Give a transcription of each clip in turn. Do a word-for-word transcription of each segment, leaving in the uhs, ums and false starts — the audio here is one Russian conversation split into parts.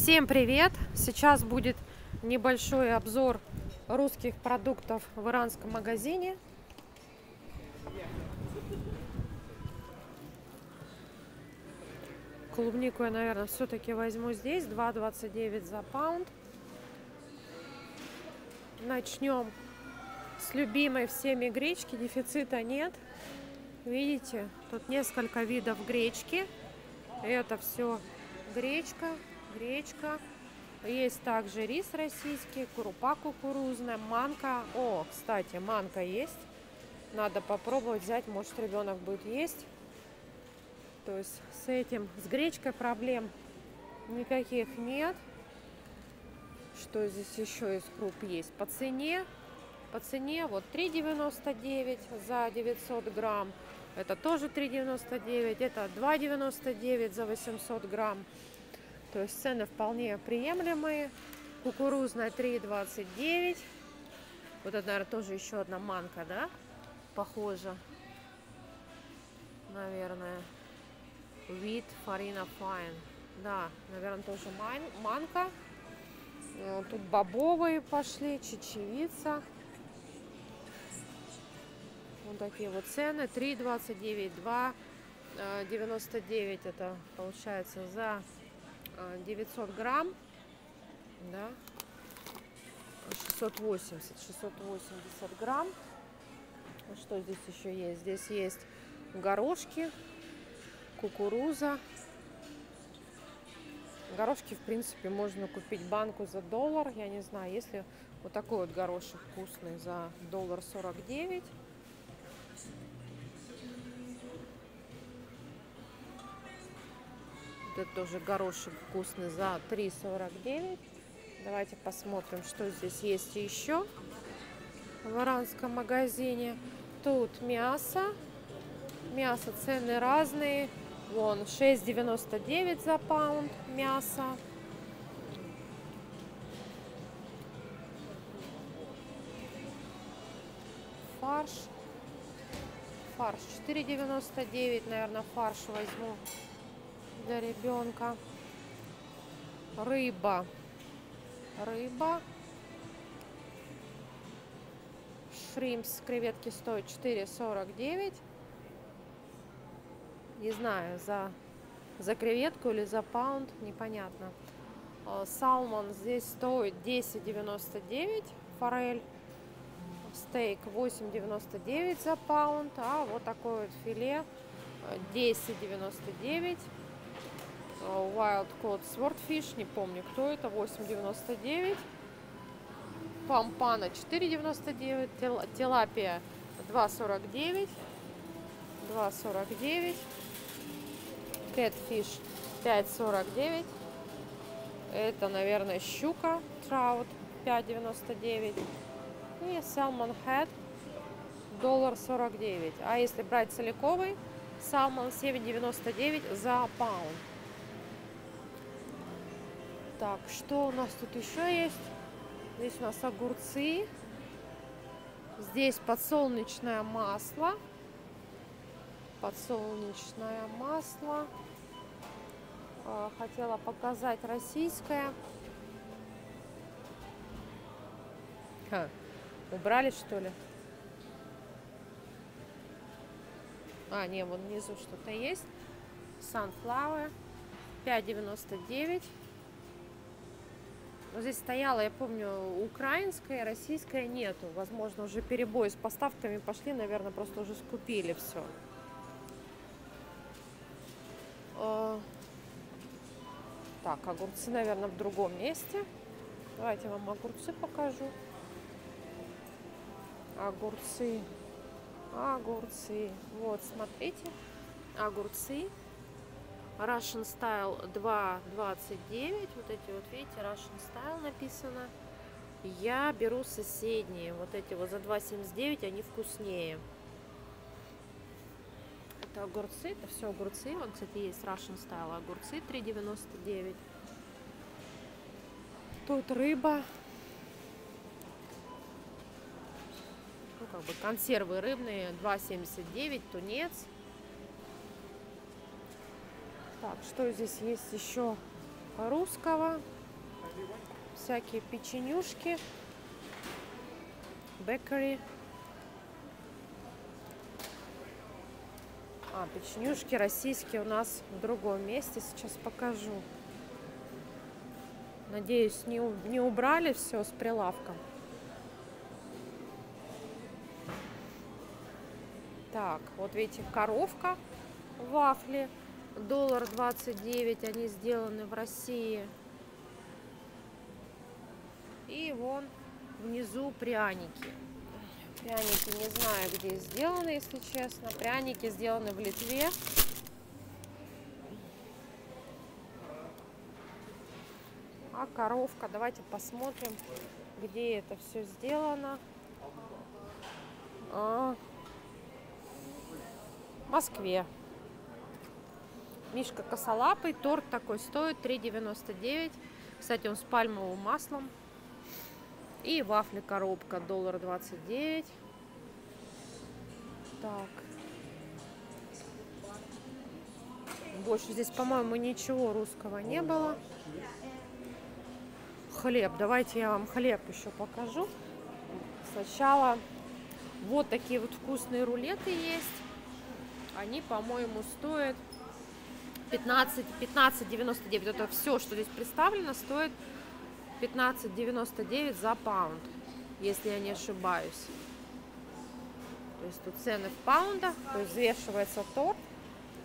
Всем привет! Сейчас будет небольшой обзор русских продуктов в иранском магазине. Клубнику я, наверное, все-таки возьму здесь. два двадцать девять за паунд. Начнем с любимой всеми гречки. Дефицита нет. Видите, тут несколько видов гречки. Это все гречка, гречка. Есть также рис российский, крупа кукурузная, манка. О, кстати, манка есть. Надо попробовать взять, может, ребенок будет есть. То есть с этим, с гречкой проблем никаких нет. Что здесь еще из круп есть? По цене, по цене вот три девяносто девять за девятьсот грамм. Это тоже три девяносто девять. Это два девяносто девять за восемьсот грамм. То есть цены вполне приемлемые. Кукурузная три двадцать девять. Вот это, наверное, тоже еще одна манка, да? Похоже. Наверное. Wheat Farina Fine. Да, наверное, тоже ман манка. Тут бобовые пошли, чечевица. Вот такие вот цены. три двадцать девять, два девяносто девять это получается за девятьсот грамм. Да? шестьсот восемьдесят, шестьсот восемьдесят грамм. Что здесь еще есть? Здесь есть горошки. Кукуруза. Горошки, в принципе, можно купить банку за доллар. Я не знаю, если вот такой вот горошек вкусный за доллар сорок девять. Вот это тоже горошек вкусный за три сорок девять. Давайте посмотрим, что здесь есть еще в иранском магазине. Тут мясо. Мясо, цены разные. Вон шесть девяносто девять за паунд мясо. Фарш. Фарш четыре девяносто девять, наверное, фарш возьму для ребенка. Рыба. Рыба. Шримпс, креветки стоят четыре сорок девять. Не знаю, за, за креветку или за паунд, непонятно. Салмон здесь стоит десять девяносто девять, форель. Стейк восемь девяносто девять за паунд, а вот такое вот филе десять девяносто девять. Wild Cod Swordfish, не помню, кто это, восемь девяносто девять. Пампана четыре девяносто девять, тилапия два сорок девять. два сорок девять. Кэтфиш пять сорок девять. Это, наверное, щука. Траут пять девяносто девять. И Salmon Head один сорок девять. А если брать целиковый, Salmon семь девяносто девять за паунд. Так, что у нас тут еще есть? Здесь у нас огурцы. Здесь подсолнечное масло. Подсолнечное масло. Хотела показать российское. Ха, убрали, что ли? А, не, вон внизу что-то есть. Sunflower. пять девяносто девять. Но здесь стояло, я помню, украинское, российское нету. Возможно, уже перебои с поставками пошли. Наверное, просто уже скупили все. Так, огурцы, наверное, в другом месте. Давайте я вам огурцы покажу. Огурцы. Огурцы. Вот, смотрите. Огурцы. Russian style два двадцать девять. Вот эти вот, видите, Russian style написано. Я беру соседние. Вот эти вот за два семьдесят девять, они вкуснее. Это огурцы, это все огурцы. Вот, кстати, есть Russian style огурцы три девяносто девять. Тут рыба. Ну, как бы консервы рыбные два семьдесят девять, тунец. Так, что здесь есть еще русского, всякие печенюшки, бэкери. А, печенюшки российские у нас в другом месте, сейчас покажу. Надеюсь, не, не убрали все с прилавка. Так, вот видите, коровка, вафли, доллар двадцать девять, они сделаны в России. И вон внизу пряники. Пряники не знаю, где сделаны, если честно. Пряники сделаны в Литве. А коровка, давайте посмотрим, где это все сделано. А, в Москве. Мишка косолапый, торт такой стоит три девяносто девять. Кстати, он с пальмовым маслом. И вафли коробка доллар двадцать девять. Так. Больше здесь, по-моему, ничего русского не было. Хлеб. Давайте я вам хлеб еще покажу. Сначала вот такие вот вкусные рулеты есть. Они, по-моему, стоят пятнадцать девяносто девять. Это все, что здесь представлено, стоит пятнадцать девяносто девять за паунд, если я не ошибаюсь. То есть тут цены в паундах, то есть взвешивается торт.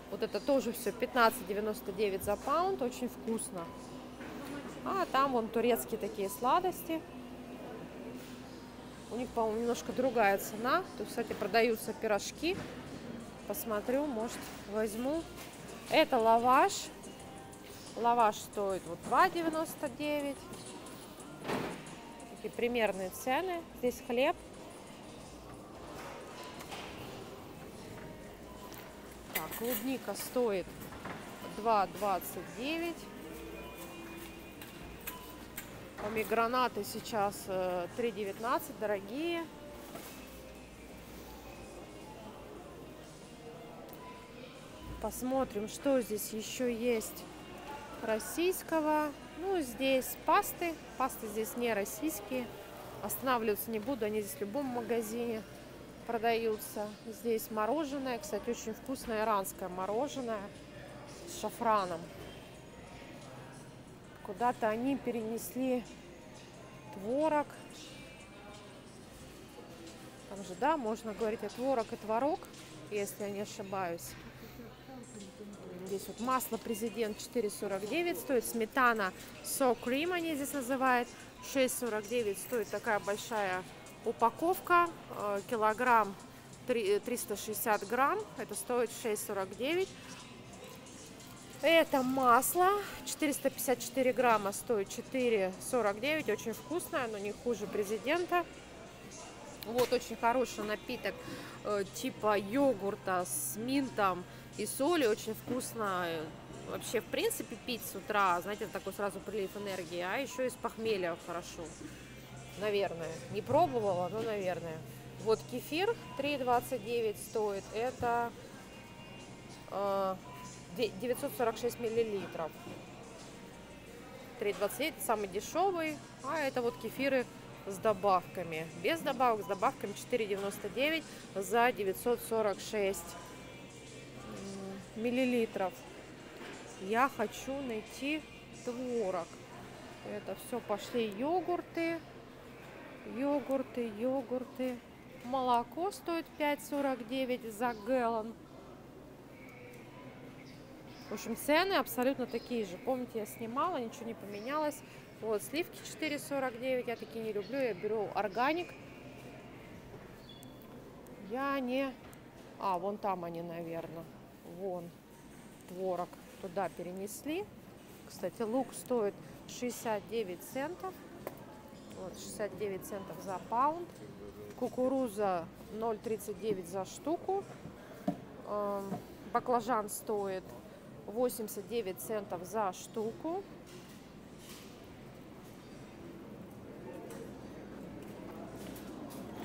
Вот это тоже все пятнадцать девяносто девять за паунд, очень вкусно. А там вон турецкие такие сладости. У них, по-моему, немножко другая цена. Тут, кстати, продаются пирожки. Посмотрю, может, возьму. Это лаваш. Лаваш стоит вот два девяносто девять. Такие примерные цены. Здесь хлеб. Так, клубника стоит два двадцать девять. Ами гранаты сейчас три девятнадцать, дорогие. Посмотрим, что здесь еще есть российского. Ну, здесь пасты. Пасты здесь не российские. Останавливаться не буду. Они здесь в любом магазине продаются. Здесь мороженое. Кстати, очень вкусное иранское мороженое с шафраном. Куда-то они перенесли творог. Там же, да, можно говорить о творог и творог, если я не ошибаюсь. Здесь вот масло президент четыре сорок девять стоит, сметана со крем они здесь называют, шесть сорок девять стоит такая большая упаковка, килограмм триста шестьдесят грамм, это стоит шесть сорок девять. Это масло четыреста пятьдесят четыре грамма стоит четыре сорок девять, очень вкусное, но не хуже президента. Вот очень хороший напиток типа йогурта с минтом и соли, очень вкусно вообще в принципе пить с утра, знаете, такой сразу прилив энергии, а еще из похмелья хорошо, наверное, не пробовала, но наверное. Вот кефир три двадцать девять стоит, это девятьсот сорок шесть миллилитров, три двадцать девять самый дешевый, а это вот кефиры с добавками, без добавок, с добавками четыре девяносто девять за девятьсот сорок шесть миллилитров. Я хочу найти творог. Это все пошли йогурты, йогурты, йогурты. Молоко стоит пять сорок девять за галлон. В общем, цены абсолютно такие же. Помните, я снимала, ничего не поменялось. Вот сливки четыре сорок девять, я такие не люблю, я беру органик. Я не... А, вон там они, наверное. Вон творог туда перенесли. Кстати, лук стоит шестьдесят девять центов. Вот, шестьдесят девять центов за паунд. Кукуруза ноль тридцать девять за штуку. Баклажан стоит восемьдесят девять центов за штуку.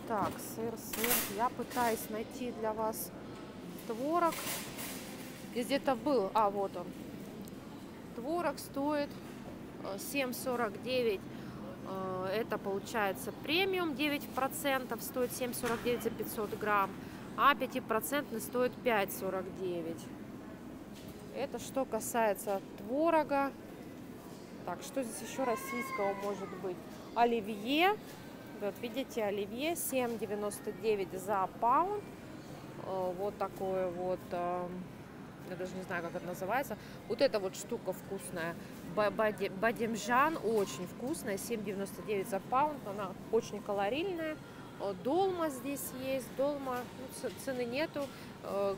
Так, сыр, сыр. Я пытаюсь найти для вас творог. Где-то был. А, вот он. Творог стоит семь сорок девять. Это получается премиум девять процентов, стоит семь сорок девять за пятьсот грамм, а пять процентов стоит пять сорок девять. Это что касается творога. Так, что здесь еще российского может быть? Оливье. Вот видите, оливье семь девяносто девять за паунд. Вот такое вот, я даже не знаю, как это называется. Вот эта вот штука вкусная. Бадемжан очень вкусная, семь девяносто девять за паунд, она очень калорийная. Долма здесь есть, долма, ну, цены нету.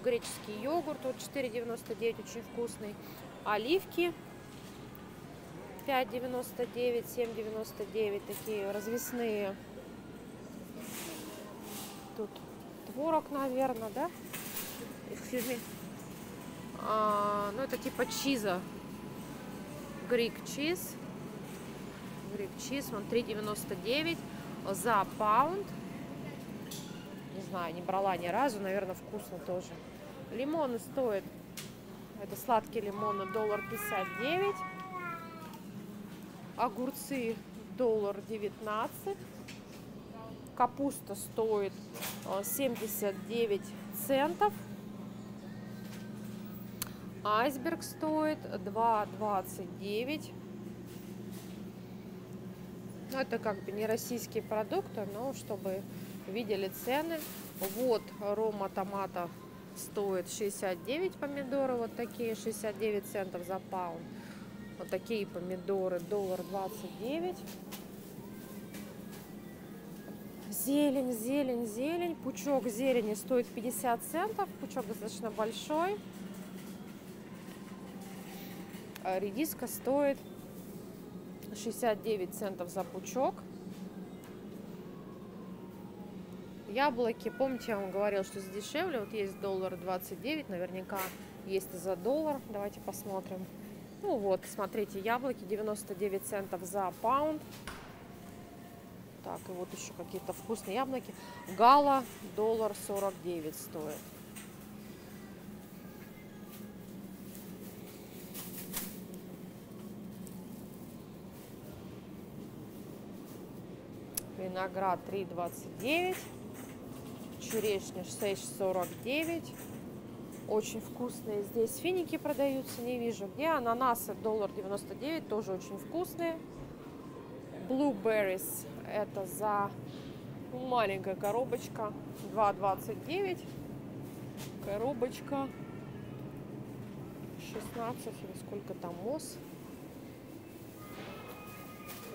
Греческий йогурт, вот четыре девяносто девять, очень вкусный. Оливки пять девяносто девять, семь девяносто девять, такие развесные. Тут творог, наверное, да? А, ну, это типа чиза. Грик чиз. Грик чиз, он три девяносто девять за паунд. Не знаю, не брала ни разу, наверное, вкусно тоже. Лимоны стоят, это сладкие лимоны, один пятьдесят девять. Огурцы один девятнадцать. Капуста стоит семьдесят девять центов. Айсберг стоит два двадцать девять. Ну, это как бы не российские продукты, но чтобы видели цены. Вот рома томата стоит шестьдесят девять, помидоры вот такие, шестьдесят девять центов за паунд. Вот такие помидоры, один двадцать девять. Зелень, зелень, зелень. Пучок зелени стоит пятьдесят центов. Пучок достаточно большой. Редиска стоит шестьдесят девять центов за пучок. Яблоки, помните, я вам говорила, что задешевле. Вот есть один двадцать девять, наверняка есть и за доллар. Давайте посмотрим. Ну вот, смотрите, яблоки девяносто девять центов за паунд. Так, и вот еще какие-то вкусные яблоки. Гала один сорок девять стоит. Виноград три двадцать девять, черешня шесть сорок девять. Очень вкусные здесь финики продаются, не вижу где. Ананасы один девяносто девять, тоже очень вкусные. Blueberries, это за маленькая коробочка, два двадцать девять. Коробочка шестнадцать или сколько там мос.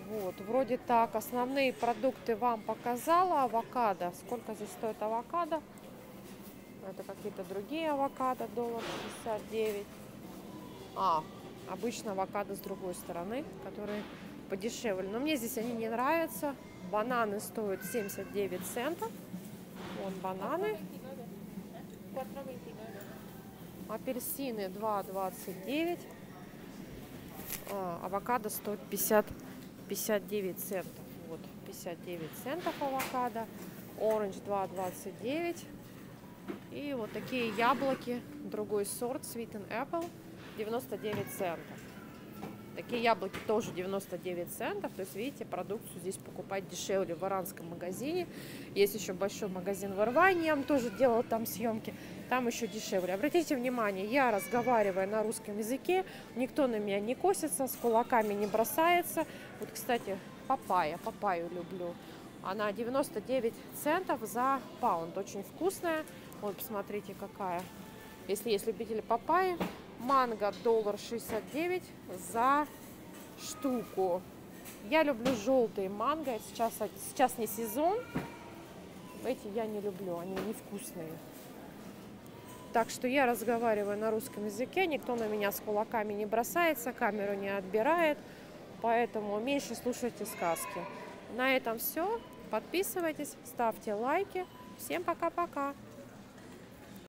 Вот, вроде так, основные продукты вам показала. Авокадо, сколько здесь стоит авокадо? Это какие-то другие авокадо, один пятьдесят девять. А, обычно авокадо с другой стороны, которые подешевле. Но мне здесь они не нравятся. Бананы стоят семьдесят девять центов. Вон бананы. Апельсины два двадцать девять. А, авокадо стоит пятьдесят девять центов. Вот, пятьдесят девять центов авокадо. Оранж два двадцать девять. И вот такие яблоки, другой сорт, Sweet and Apple, девяносто девять центов. Такие яблоки тоже девяносто девять центов. То есть, видите, продукцию здесь покупать дешевле в иранском магазине. Есть еще большой магазин в Ирване, я тоже делала там съемки. Там еще дешевле. Обратите внимание, я разговариваю на русском языке. Никто на меня не косится, с кулаками не бросается. Вот, кстати, папайя, папайю люблю. Она девяносто девять центов за паунд. Очень вкусная. Вот, посмотрите, какая. Если есть любители папайи. Манго один шестьдесят девять за штуку. Я люблю желтые манго. Сейчас, сейчас не сезон. Эти я не люблю, они невкусные. Так что я разговариваю на русском языке. Никто на меня с кулаками не бросается, камеру не отбирает. Поэтому меньше слушайте сказки. На этом все. Подписывайтесь, ставьте лайки. Всем пока-пока.